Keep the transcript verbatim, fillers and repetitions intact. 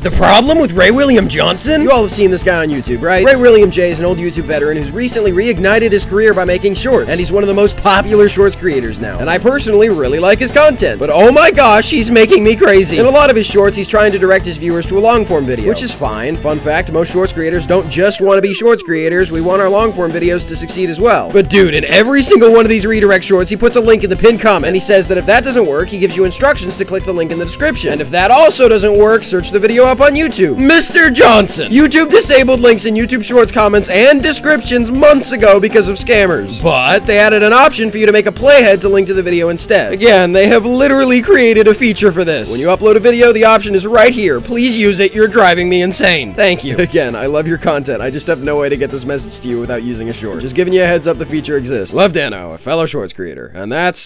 The problem with Ray William Johnson? You all have seen this guy on YouTube, right? Ray William J is an old YouTube veteran who's recently reignited his career by making shorts, and he's one of the most popular shorts creators now. And I personally really like his content, but oh my gosh, he's making me crazy. In a lot of his shorts, he's trying to direct his viewers to a long-form video, which is fine. Fun fact, most shorts creators don't just want to be shorts creators, we want our long-form videos to succeed as well. But dude, in every single one of these redirect shorts, he puts a link in the pinned comment, and he says that if that doesn't work, he gives you instructions to click the link in the description. And if that also doesn't work, search the video up on YouTube. Mister Johnson, YouTube disabled links in YouTube Shorts comments and descriptions months ago because of scammers, but they added an option for you to make a playhead to link to the video instead. Again, they have literally created a feature for this. When you upload a video, the option is right here. Please use it. You're driving me insane. Thank you. Again, I love your content. I just have no way to get this message to you without using a short. Just giving you a heads up, the feature exists. Love Danno, a fellow shorts creator, and that's